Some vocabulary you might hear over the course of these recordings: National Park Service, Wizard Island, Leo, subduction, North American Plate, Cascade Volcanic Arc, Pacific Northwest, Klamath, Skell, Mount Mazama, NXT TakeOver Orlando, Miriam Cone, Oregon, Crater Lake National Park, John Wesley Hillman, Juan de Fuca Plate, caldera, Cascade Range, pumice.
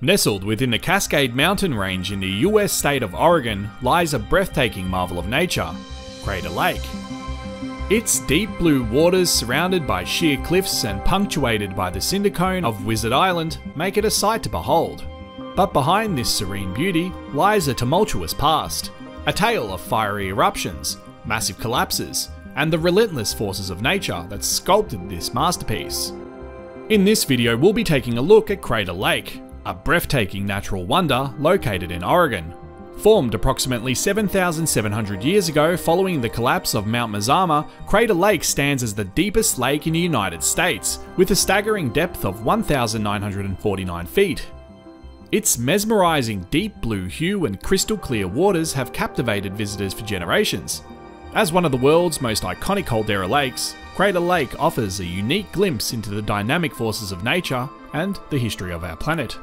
Nestled within the Cascade mountain range in the US state of Oregon lies a breathtaking marvel of nature, Crater Lake. Its deep blue waters, surrounded by sheer cliffs and punctuated by the cinder cone of Wizard Island, make it a sight to behold. But behind this serene beauty lies a tumultuous past, a tale of fiery eruptions, massive collapses, and the relentless forces of nature that sculpted this masterpiece. In this video, we'll be taking a look at Crater Lake, a breathtaking natural wonder located in Oregon. Formed approximately 7,700 years ago following the collapse of Mount Mazama, Crater Lake stands as the deepest lake in the United States, with a staggering depth of 1,949 feet. Its mesmerizing deep blue hue and crystal clear waters have captivated visitors for generations. As one of the world's most iconic caldera lakes, Crater Lake offers a unique glimpse into the dynamic forces of nature and the history of our planet.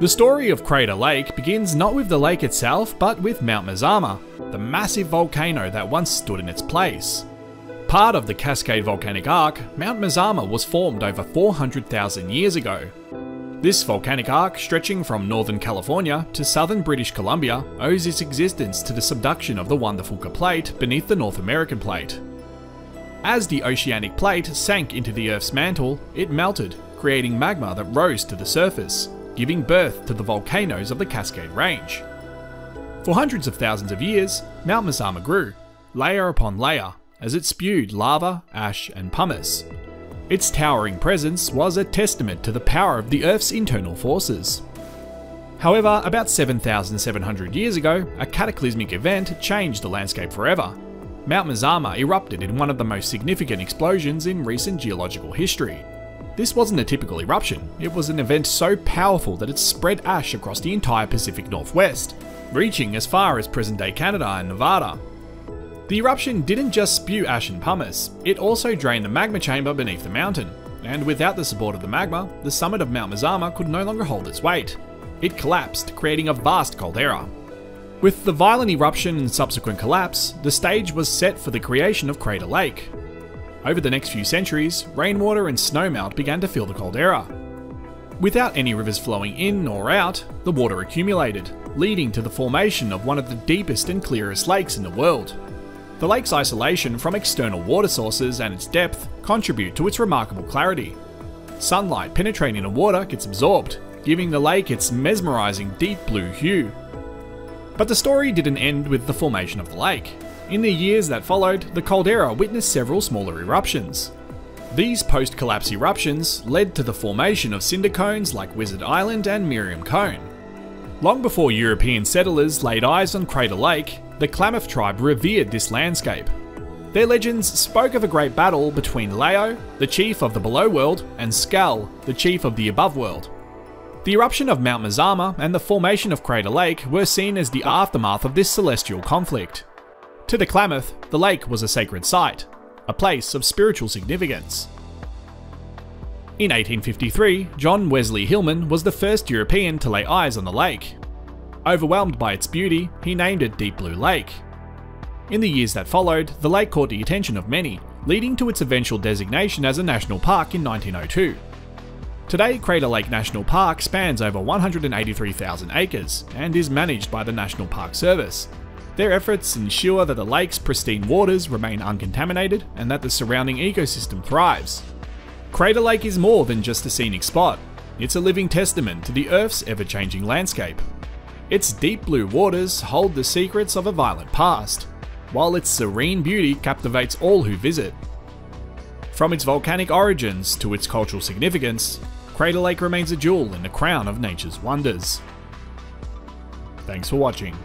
The story of Crater Lake begins not with the lake itself, but with Mount Mazama, the massive volcano that once stood in its place. Part of the Cascade Volcanic Arc, Mount Mazama was formed over 400,000 years ago. This volcanic arc, stretching from northern California to southern British Columbia, owes its existence to the subduction of the Juan de Fuca Plate beneath the North American Plate. As the oceanic plate sank into the Earth's mantle, it melted, creating magma that rose to the surface, giving birth to the volcanoes of the Cascade Range. For hundreds of thousands of years, Mount Mazama grew, layer upon layer, as it spewed lava, ash, and pumice. Its towering presence was a testament to the power of the Earth's internal forces. However, about 7,700 years ago, a cataclysmic event changed the landscape forever. Mount Mazama erupted in one of the most significant explosions in recent geological history. This wasn't a typical eruption, it was an event so powerful that it spread ash across the entire Pacific Northwest, reaching as far as present-day Canada and Nevada. The eruption didn't just spew ash and pumice, it also drained the magma chamber beneath the mountain, and without the support of the magma, the summit of Mount Mazama could no longer hold its weight. It collapsed, creating a vast caldera. With the violent eruption and subsequent collapse, the stage was set for the creation of Crater Lake. Over the next few centuries, rainwater and snowmelt began to fill the caldera. Without any rivers flowing in or out, the water accumulated, leading to the formation of one of the deepest and clearest lakes in the world. The lake's isolation from external water sources and its depth contribute to its remarkable clarity. Sunlight penetrating the water gets absorbed, giving the lake its mesmerizing deep blue hue. But the story didn't end with the formation of the lake. In the years that followed, the caldera witnessed several smaller eruptions. These post-collapse eruptions led to the formation of cinder cones like Wizard Island and Miriam Cone. Long before European settlers laid eyes on Crater Lake, the Klamath tribe revered this landscape. Their legends spoke of a great battle between Leo, the chief of the below world, and Skell, the chief of the above world. The eruption of Mount Mazama and the formation of Crater Lake were seen as the aftermath of this celestial conflict. To the Klamath, the lake was a sacred site, a place of spiritual significance. In 1853, John Wesley Hillman was the first European to lay eyes on the lake. Overwhelmed by its beauty, he named it Deep Blue Lake. In the years that followed, the lake caught the attention of many, leading to its eventual designation as a national park in 1902. Today, Crater Lake National Park spans over 183,000 acres and is managed by the National Park Service. Their efforts ensure that the lake's pristine waters remain uncontaminated and that the surrounding ecosystem thrives. Crater Lake is more than just a scenic spot. It's a living testament to the Earth's ever-changing landscape. Its deep blue waters hold the secrets of a violent past, while its serene beauty captivates all who visit. From its volcanic origins to its cultural significance, Crater Lake remains a jewel in the crown of nature's wonders. Thanks for watching.